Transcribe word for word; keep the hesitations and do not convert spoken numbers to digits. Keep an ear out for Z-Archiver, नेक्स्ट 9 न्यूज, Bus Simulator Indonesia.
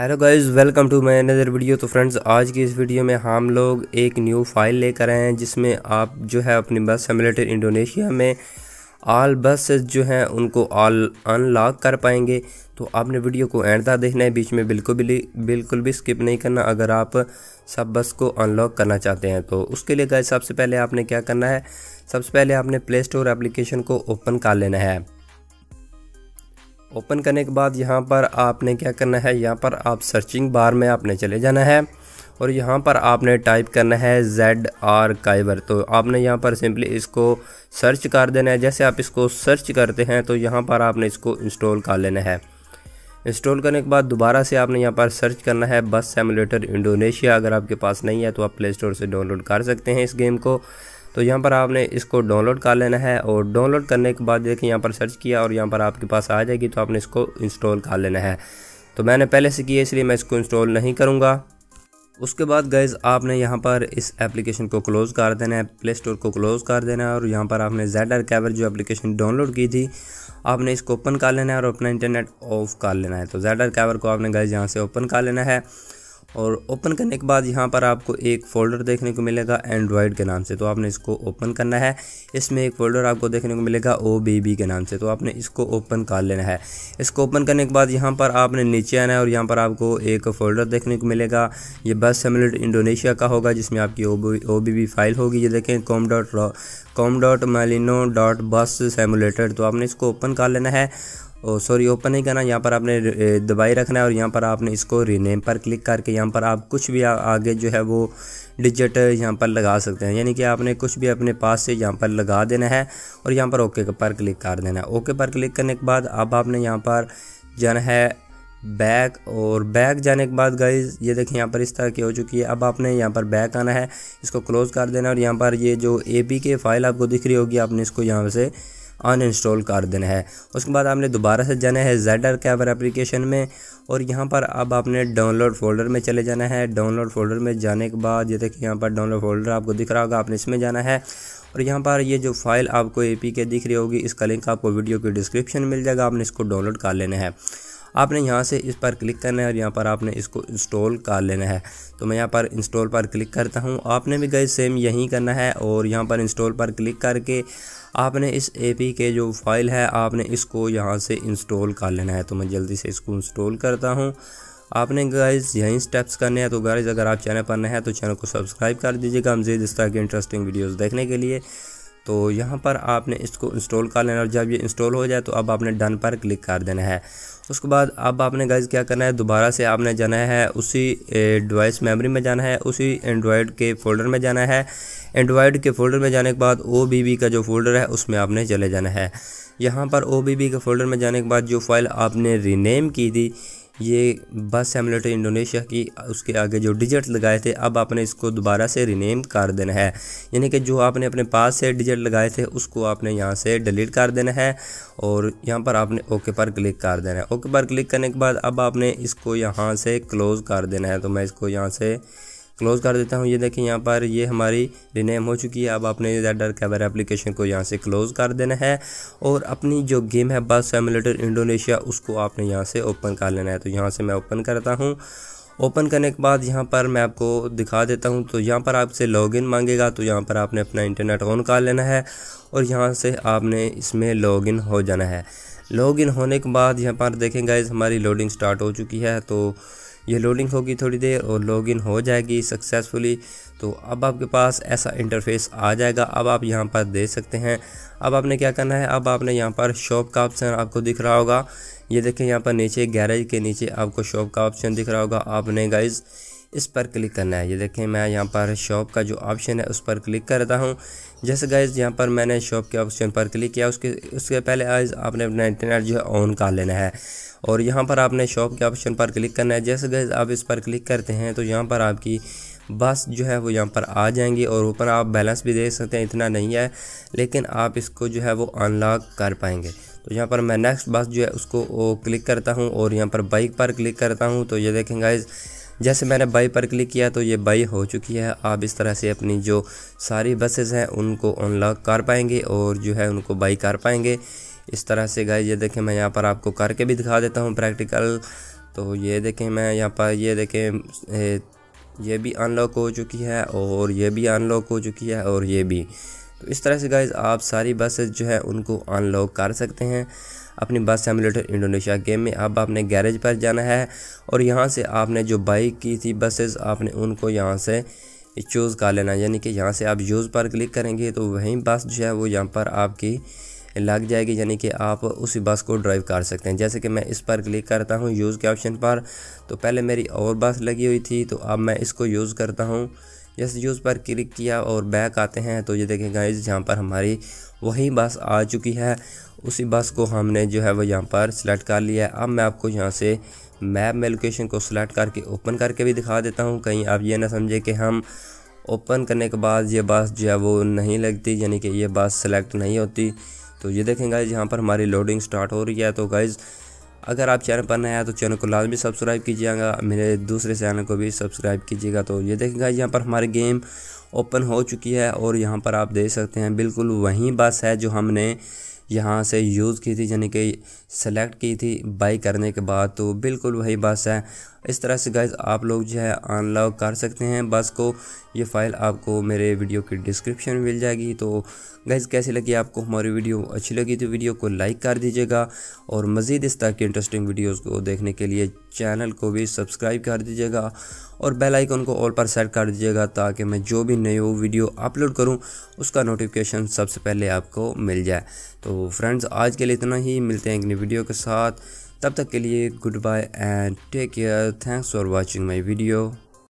Hello guys, welcome to my another video. तो friends, आज की इस वीडियो में हम लोग एक न्यू फाइल लेकर आए हैं जिसमें आप जो है अपनी बस सिमुलेटर इंडोनेशिया में ऑल बसेस जो हैं उनको ऑल अनलॉक कर पाएंगे। तो आपने वीडियो को एंड तक देखना है, बीच में बिल्कुल भी बिल्कुल भी स्किप नहीं करना अगर आप सब बस को अनलॉक करना चाहते हैं। तो उसके लिए गाइस सबसे पहले आपने क्या करना है, सबसे पहले आपने प्ले स्टोर एप्लीकेशन को ओपन कर लेना है। ओपन करने के बाद यहाँ पर आपने क्या करना है, यहाँ पर आप सर्चिंग बार में आपने चले जाना है और यहाँ पर आपने टाइप करना है Z-Archiver। तो आपने यहाँ पर सिंपली इसको सर्च कर देना है। जैसे आप इसको सर्च करते हैं तो यहाँ पर आपने इसको इंस्टॉल कर लेना है। इंस्टॉल करने के बाद दोबारा से आपने यहाँ पर सर्च करना है बस सिमुलेटर इंडोनेशिया। अगर आपके पास नहीं है तो आप प्ले स्टोर से डाउनलोड कर सकते हैं इस गेम को। तो यहाँ पर आपने इसको डाउनलोड कर लेना है और डाउनलोड करने के बाद देखिए यहाँ पर सर्च किया और यहाँ पर आपके पास आ जाएगी। तो आपने इसको इंस्टॉल कर लेना है। तो मैंने पहले से किया इसलिए मैं इसको इंस्टॉल नहीं करूँगा। उसके बाद गाइज़ आपने यहाँ पर इस एप्लीकेशन को क्लोज़ कर देना है, प्ले स्टोर को क्लोज़ कर देना है और यहाँ पर आपने Z-Archiver जो एप्लीकेशन डाउनलोड की थी आपने इसको ओपन कर लेना है और अपना इंटरनेट ऑफ कर लेना है। तो Z-Archiver को आपने गाइज़ यहाँ से ओपन कर लेना है और ओपन करने के बाद यहाँ पर आपको एक फ़ोल्डर देखने को मिलेगा एंड्रॉयड के नाम से। तो आपने इसको ओपन करना है। इसमें एक फ़ोल्डर आपको देखने को मिलेगा ओ बी बी के नाम से। तो आपने इसको ओपन कर लेना है। इसको ओपन करने के बाद यहाँ पर आपने नीचे आना है और यहाँ पर आपको एक फ़ोल्डर देखने को मिलेगा, ये बस सिमुलेटर इंडोनेशिया का होगा जिसमें आपकी ओ बी बी फाइल होगी। ये देखें कॉम डॉट कॉम डॉट मलिनो डॉट बस सिमुलेटर। तो आपने इसको ओपन कर लेना है और सॉरी ओपन नहीं करना, यहाँ पर आपने दबाई रखना है और यहाँ पर आपने इसको रीनेम पर क्लिक करके यहाँ पर आप कुछ भी आगे जो है वो डिजिट यहाँ पर लगा सकते हैं, यानी कि आपने कुछ भी अपने पास से यहाँ पर लगा देना है और यहाँ पर ओके पर क्लिक कर देना है। ओके पर क्लिक करने के बाद अब आपने यहाँ पर जाना है बैक और बैक जाने के बाद गाइज ये देखें यहाँ पर इस तरह की हो चुकी है। अब आपने यहाँ पर बैक आना है, इसको क्लोज़ कर देना और यहाँ पर ये जो ए पी के फाइल आपको दिख रही होगी आपने इसको यहाँ से अनइंस्टॉल कर देना है। उसके बाद आपने दोबारा से जाना है Z-Archiver एप्लीकेशन में और यहाँ पर अब आपने डाउनलोड फोल्डर में चले जाना है। डाउनलोड फोल्डर में जाने के बाद ये देखिए यहाँ पर डाउनलोड फोल्डर आपको दिख रहा होगा, आपने इसमें जाना है और यहाँ पर ये जो फाइल आपको एपीके दिख रही होगी इसका लिंक आपको वीडियो के डिस्क्रिप्शन मिल जाएगा। आपने इसको डाउनलोड कर लेना है। आपने यहाँ से इस पर क्लिक करना है और यहाँ पर आपने इसको इंस्टॉल कर लेना है। तो मैं यहाँ पर इंस्टॉल पर क्लिक करता हूँ। आपने भी गाइस सेम यही करना है और यहाँ पर इंस्टॉल पर क्लिक करके आपने इस एपीके जो फाइल है आपने इसको यहाँ से इंस्टॉल कर लेना है। तो मैं जल्दी से इसको इंस्टॉल करता हूँ। आपने गाइस यही स्टेप्स करने हैं। तो गाइस अगर आप चैनल पर नए हैं तो चैनल को सब्सक्राइब कर दीजिएगा मज़ीद इस तरह की इंटरेस्टिंग वीडियोज़ देखने के लिए। तो यहाँ पर आपने इसको इंस्टॉल कर लेना और जब ये इंस्टॉल हो जाए तो अब आपने डन पर क्लिक कर देना है। उसके बाद अब आपने गाइस क्या करना है, दोबारा से आपने जाना है उसी डिवाइस मेमोरी में जाना है, उसी एंड्रॉयड के फ़ोल्डर में जाना है। एंड्रॉयड के फ़ोल्डर में जाने के बाद ओबीबी का जो फ़ोल्डर है उसमें आपने चले जाना है। यहाँ पर ओबीबी के फ़ोल्डर में जाने के बाद जो फाइल आपने रीनेम की थी ये बस सिमुलेटर इंडोनेशिया की, उसके आगे जो डिजिट लगाए थे अब आपने इसको दोबारा से रीनेम कर देना है, यानी कि जो आपने अपने पास से डिजिट लगाए थे उसको आपने यहाँ से डिलीट कर देना है और यहाँ पर आपने ओके पर क्लिक कर देना है। ओके पर क्लिक करने के बाद अब आपने इसको यहाँ से क्लोज़ कर देना है। तो मैं इसको यहाँ से क्लोज़ कर देता हूँ। ये देखिए यहाँ पर ये हमारी रीनेम हो चुकी है। अब आपने Z-Archiver एप्लीकेशन को यहाँ से क्लोज़ कर देना है और अपनी जो गेम है बस सिमुलेटर इंडोनेशिया उसको आपने यहाँ से ओपन कर लेना है। तो यहाँ से मैं ओपन करता हूँ। ओपन करने के बाद यहाँ पर मैं आपको दिखा देता हूँ। तो यहाँ पर आपसे लॉगिन मांगेगा, तो यहाँ पर आपने अपना इंटरनेट ऑन कर लेना है और यहाँ से आपने इसमें लॉगिन हो जाना है। लॉगिन होने के बाद यहाँ पर देखें गाइस हमारी लोडिंग स्टार्ट हो चुकी है। तो ये लोडिंग होगी थोड़ी देर और लॉगिन हो जाएगी सक्सेसफुली। तो अब आपके पास ऐसा इंटरफेस आ जाएगा। अब आप यहाँ पर देख सकते हैं। अब आपने क्या करना है, अब आपने यहाँ पर शॉप का ऑप्शन आपको दिख रहा होगा। ये देखें यहाँ पर नीचे गैरेज के नीचे आपको शॉप का ऑप्शन दिख रहा होगा। आपने गाइज़ इस पर क्लिक करना है। ये देखें मैं यहाँ पर शॉप का जो ऑप्शन है उस पर क्लिक करता हूँ। जैसे गाइज़ यहाँ पर मैंने शॉप के ऑप्शन पर क्लिक किया, उसके उसके पहले गाइज़ आपने अपना इंटरनेट जो है ऑन कर लेना है और यहाँ पर आपने शॉप के ऑप्शन पर क्लिक करना है। जैसे गाइज़ आप इस पर क्लिक करते हैं तो यहाँ पर आपकी बस जो है वो यहाँ पर आ जाएंगी और ऊपर आप बैलेंस भी देख सकते हैं, इतना नहीं है लेकिन आप इसको जो है वो अनलॉक कर पाएंगे। तो यहाँ पर मैं नेक्स्ट बस जो है उसको क्लिक करता हूँ और यहाँ पर बाइक पर क्लिक करता हूँ। तो ये देखें गाइज़ जैसे मैंने बाई पर क्लिक किया तो ये बाई हो चुकी है। आप इस तरह से अपनी जो सारी बसेस हैं उनको अनलॉक कर पाएंगे और जो है उनको बाई कर पाएंगे इस तरह से गाइस। ये देखें मैं यहाँ पर आपको करके भी दिखा देता हूँ प्रैक्टिकल। तो ये देखें, मैं यहाँ पर ये देखें ये भी अनलॉक हो चुकी है और ये भी अनलॉक हो चुकी है और ये भी। तो इस तरह से गाइज़ आप सारी बसेस जो है उनको अनलॉक कर सकते हैं अपनी बस सिम्युलेटर इंडोनेशिया गेम में। अब आपने गैरेज पर जाना है और यहाँ से आपने जो बाई की थी बसेस आपने उनको यहाँ से चूज़ कर लेना, यानी कि यहाँ से आप यूज़ पर क्लिक करेंगे तो वहीं बस जो है वो यहाँ पर आपकी लग जाएगी, यानी कि आप उसी बस को ड्राइव कर सकते हैं। जैसे कि मैं इस पर क्लिक करता हूँ यूज़ के ऑप्शन पर, तो पहले मेरी और बस लगी हुई थी तो अब मैं इसको यूज़ करता हूँ। जैसे यूज़ पर क्लिक किया और बैक आते हैं तो ये देखें गाइस यहाँ पर हमारी वही बस आ चुकी है, उसी बस को हमने जो है वो यहाँ पर सेलेक्ट कर लिया है। अब मैं आपको यहाँ से मैप में लोकेशन को सेलेक्ट करके ओपन करके भी दिखा देता हूँ, कहीं आप ये ना समझे कि हम ओपन करने के बाद ये बस जो है वो नहीं लगती, यानी कि ये बस सेलेक्ट नहीं होती। तो ये देखें गाइस यहाँ पर हमारी लोडिंग स्टार्ट हो रही है। तो गाइज़ अगर आप चैनल पर नए हैं तो चैनल को लाजमी सब्सक्राइब कीजिएगा, मेरे दूसरे चैनल को भी सब्सक्राइब कीजिएगा। तो ये देखें गाइस यहाँ पर हमारी गेम ओपन हो चुकी है और यहाँ पर आप देख सकते हैं बिल्कुल वही बस है जो हमने यहाँ से यूज़ की थी, यानी कि सेलेक्ट की थी बाई करने के बाद, तो बिल्कुल वही बस है। इस तरह से गाइज़ आप लोग जो है अनलॉक कर सकते हैं बस को। ये फ़ाइल आपको मेरे वीडियो की डिस्क्रिप्शन में मिल जाएगी। तो गाइज़ कैसी लगी आपको हमारी वीडियो? अच्छी लगी तो वीडियो को लाइक कर दीजिएगा और मज़ीद इस तरह की इंटरेस्टिंग वीडियोज़ को देखने के लिए चैनल को भी सब्सक्राइब कर दीजिएगा और बेल आइकन को ऑल पर सेट कर दीजिएगा ताकि मैं जो भी नई वीडियो अपलोड करूँ उसका नोटिफिकेशन सबसे पहले आपको मिल जाए। तो फ्रेंड्स आज के लिए इतना ही, मिलते हैं एक नई वीडियो के साथ, तब तक के लिए goodbye and take care. Thanks for watching my video.